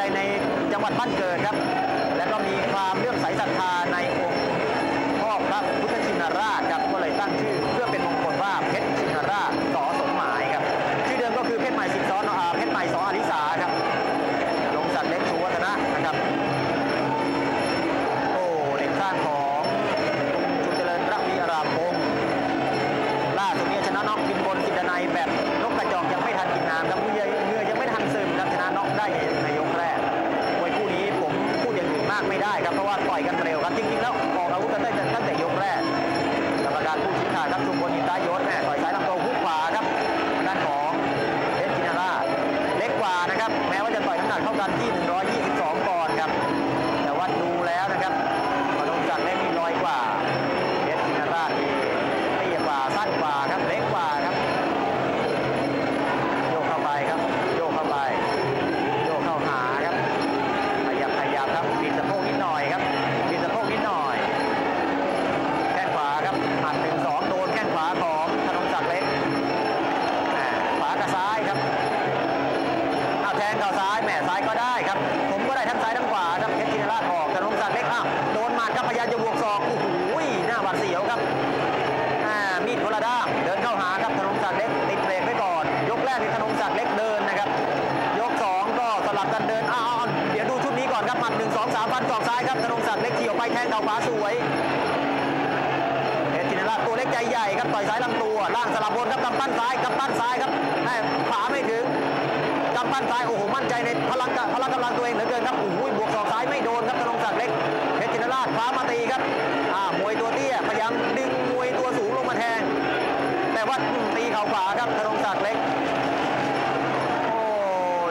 ใจในจังหวัดบ้านเกิดครับและก็มีความเลื่อมใสศรัทธาในองค์พ่อพระพุทธชินราชครับก็เลยตั้งชื่อเพื่อเป็นมงคลว่าเพชรชินราชสอสมหมายครับชื่อเดิมก็คือเพชรใหม่สิงห์ซ้อนเพชรใหม่สออริสาครับลงศักดิ์เล็กชูวัฒนะนะครับโอ้เด็กข้างของชุนเจริญรักมีอารามพงศ์ล่าสุดนี้ชนะน็อกบินบนกินดนัยแบบนกกระจอกยังไม่ทันกินน้ำครับเงยยังไม่ทันซึมครับชนะน็อกได้ในยกแรกมวยคู่นี้ผมพูดอย่างอื่นมากไม่ได้ครับเพราะว่าต่อยกันเร็วครับจริงๆแล้วออกอาวุธกันได้ตั้งแต่ยกแรกกรรมการผู้ชี้ขาดครับชุมพลอินทรยศต่อยซ้ายลำตัวหุ้มขวาครับด้านของเพชรชินราชเล็กกว่านะครับแม้ว่าจะต่อยน้ำหนักเท่ากันที่122ปอนด์ครับแต่ว่าดูแล้วนะครับพนมศักดิ์ได้มีลอยกว่าเพชรชินราชเตี้ยกว่าสั้นกว่าครับเล็กกว่าครับโยกเข้าไปครับโยกเข้าไปโยกเข้าหาครับขยับครับบิดสะโพกนิดหน่อยครับบิดสะโพกนิดหน่อยแข้งขวาครับหัก1-2โดนแข้งขวาของพนมศักดิ์เล็กขวากับซ้ายครับเอาแทงเข่าซ้ายแหม่ซ้ายก็ได้ครับผมก็ได้ทั้งซ้ายทั้งขวาครับเพชรชินราชออกพนมศักดิ์เล็กโดนหมัดครับพยายามจะบวกศอกโอ้โหหน้าหวาดเสียวครับมีดพลด้ามเดินเข้าหาครับพนมศักดิ์เล็กติดเบรกไว้ก่อนยกแรกที่พนมศักดิ์เล็กเดินนะครับยก2ก็สลับกันเดินเดี๋ยวดูชุดนี้ก่อนครับหมัด1-2-3ฟันศอกซ้ายครับพนมศักดิ์เล็กเขี่ยไปแทงเข่าขวาสวยเพชรชินราชตัวเล็กใจใหญ่ครับต่อยซ้ายลำตัวล่างสลับบนครับกำปั้นซ้ายกำปั้นซ้ายครับขวาไม่ถึงกำปั้นซ้ายโอ้โหมั่นใจในพลังกำลังตัวเองเหลือเกินครับโอ้โหบวกศอกซ้ายไม่โดนครับพนมศักดิ์เล็กเพชรชินราชคว้ามาตีครับมวยตัวเตี้ยพยายามดึงมวยตัวสูงลงมาแทงแต่ว่าตีเข่าขวาครับพนมศักดิ์เล็กโอ้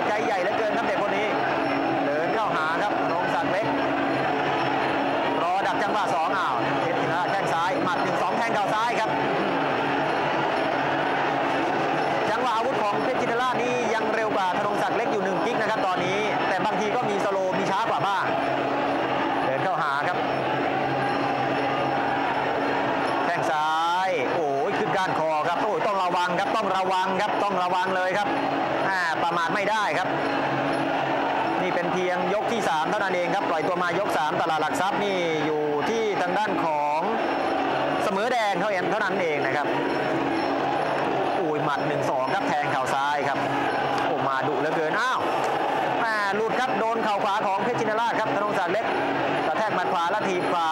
ใจใหญ่เหลือเกินครับเด็กคนนี้เดินเข้าหาครับพนมศักดิ์เล็กรอดักจังหวะ2เพชรชินราชแข้งซ้ายหมัด1-2แทงเข่าซ้ายครับจังหวะอาวุธของเพชรชินราชนี่ยังเร็วกว่าพนมศักดิ์เล็กอยู่1กิ๊กนะครับตอนนี้แต่บางทีก็มีสโลว์มีช้ากว่าบ้างเดินเข้าหาครับซ้ายโอ้ยขึ้นก้านคอครับโอ้ยต้องระวังครับต้องระวังครับต้องระวังเลยครับประมาทไม่ได้ครับนี่เป็นเพียงยกที่3เท่านั้นเองครับปล่อยตัวมายก3ตลาดหลักทรัพย์นี่อยู่ที่ทางด้านของเสมอแดงเท่านั้นเองนะครับโอ้ยหมัด1-2ครับแทงเข่าซ้ายครับโอ้มาดุเหลือเกินหลุดครับโดนเข่าขวาของเพชรชินราชครับธนงศักดิ์เล็กกระแทกหมัดขวาและถีบขวา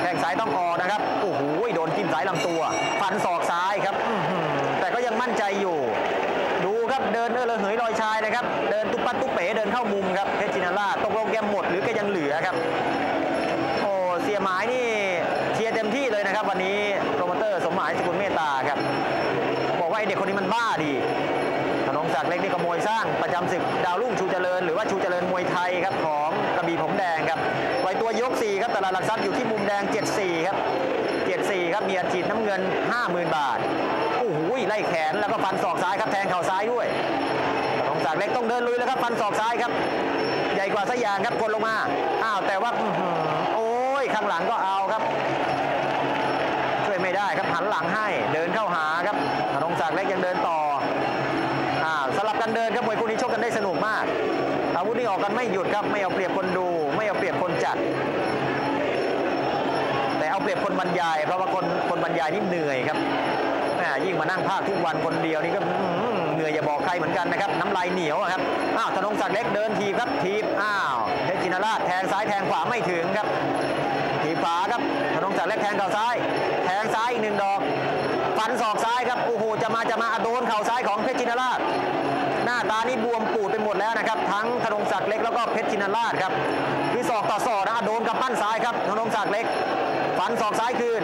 แข้งซ้ายต้องออกนะครับโอ้โหโดนจิ้มสายลำตัวฟันศอกซ้ายครับแต่ก็ยังมั่นใจอยู่ดูครับเดินระเหยลอยชายนะครับเดินตุ๊ปัดตุ๊เป๋เดินเข้ามุมครับเพชรชินราชตกลงแกหมดหรือแกยังเหลือครับโอ้เสียหมายนี่เชียร์เต็มที่เลยนะครับวันนี้โปรโมเตอร์สมหมายสกุลเมตตาครับบอกว่าไอเด็กคนนี้มันบ้าดีธนงศักดิ์เล็กนี่ก็มวยสร้างประจำศึกดาวรุ่งชูเจริญหรือว่าชูเจริญมวยไทยครับของกระบี่ผมแดงครับปล่อยตัวยก4ครับตลาดหลักทรัพย์อยู่ที่มุมแดง74ครับ74ครับมีอัดฉีดน้ำเงิน 50,000 บาทโอ้โหไล่แขนแล้วก็ฟันศอกซ้ายครับแทงเข่าซ้ายด้วยธนงศักดิ์เล็กต้องเดินลุยแล้วครับฟันศอกซ้ายครับใหญ่กว่าสยามครับกดลงมาแต่ว่าโอ้ยข้างหลังก็เอาครับช่วยไม่ได้ครับหันหลังให้เดินเข้าหาครับธนงศักดิ์เล็กยังเดินต่อสลับกันเดินครับมวยคู่นี้ชกกันได้สนุกมากอาวุธนี่ออกกันไม่หยุดครับไม่เอาเปรียบคนดูไม่เอาเปรียบคนจัดแต่เอาเปรียบคนบรรยายเพราะว่าคนบรรยายนี่เหนื่อยครับยิ่งมานั่งภาคทุกวันคนเดียวนี่ก็เหนื่อยอย่าบอกใครเหมือนกันนะครับน้ำลายเหนียวครับธนงศักดิ์เล็กเดินทีครับทีเพชรชินราชแทงซ้ายแทงขวาไม่ถึงครับทีขวาครับธนงศักดิ์เล็กแทงเข่าซ้ายแทงซ้ายอีก1ดอกฟันศอกซ้ายครับโอ้โหจะมาโดนเข่าซ้ายของเพชรชินราชหน้าตานี่บวมปูดไปหมดแล้วนะครับทั้งธนงศักดิ์เล็กแล้วก็เพชรชินราชครับคือศอกต่อศอกนะโดนกับปั้นซ้ายครับธนงศักดิ์เล็กฟันศอกซ้ายคืน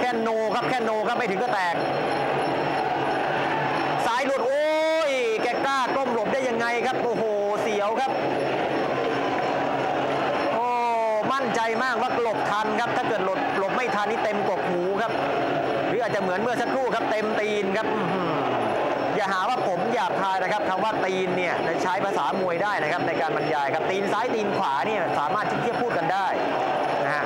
แค่โนครับแค่โนครับไม่ถึงก็แตกซ้ายหลุดโอ้ยแกกล้าก้มหลบได้ยังไงครับโอ้โหเสียวครับโอ้มั่นใจมากว่าหลบทันครับถ้าเกิดหลบไม่ทันนี่เต็มกบหูครับหรืออาจจะเหมือนเมื่อสักครู่ครับเต็มตีนครับอย่าหาว่าผมหยาบคายนะครับคำว่าตีนเนี่ยใช้ภาษามวยได้นะครับในการบรรยายครับตีนซ้ายตีนขวาเนี่ยสามารถที่จะพูดกันได้นะฮะ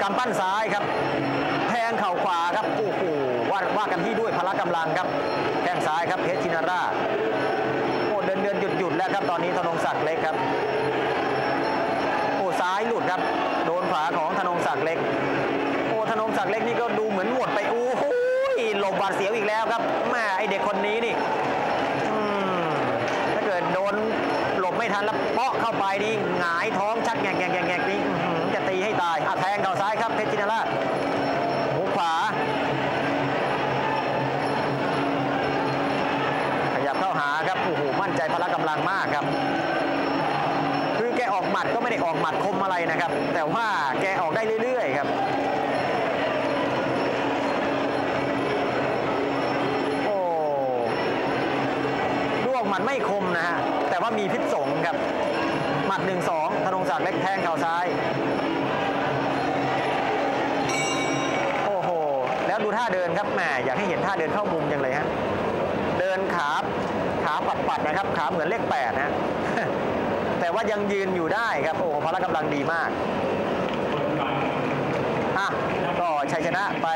กำปั้นซ้ายครับแทง นเข่าขวาครับโอ้โหว่ากันที่ด้วยพละกำลังครับแข้งซ้ายครับเพชรชินาราโอ้เดินหยุดแล้วครับตอนนี้ธนงศักดิ์เล็กครับโอ้ซ้ายหลุดครับโดนขวาของธนงศักดิ์เล็กโอ้ธนงศักดิ์เล็กนี่ก็ดูเหมือนหมดไปโอ้โหหลบบาดเสียวอีกแล้วครับแม่ไอเด็กคนนี้นี่ถ้าเกิดโดนหลบไม่ทันแล้วเปาะเข้าไปนี่หงายท้องชักแงกนี่จะตีให้ตายแทงเข่าซ้ายครับเพชรชินาราหูขวาขยับเข้าหาครับโอ้โหมั่นใจพละกำลังมากครับคือแกออกหมัดก็ไม่ได้ออกหมัดคมอะไรนะครับแต่ว่าแกออกได้เรื่อยๆครับโอ้ร่วงหมัดไม่คมนะฮะแต่ว่ามีพิษสงครับหมัด 1-2 ธนงศักดิ์เล็กแทงเข่าซ้ายดูท่าเดินครับแหมอยากให้เห็นท่าเดินเข้ามุมอย่างไรฮะเดินขาปัดนะครับขาเหมือนเลข8นะแต่ว่ายังยืนอยู่ได้ครับโอ้พละกำลังดีมากอ่ะก็ชัยชนะไป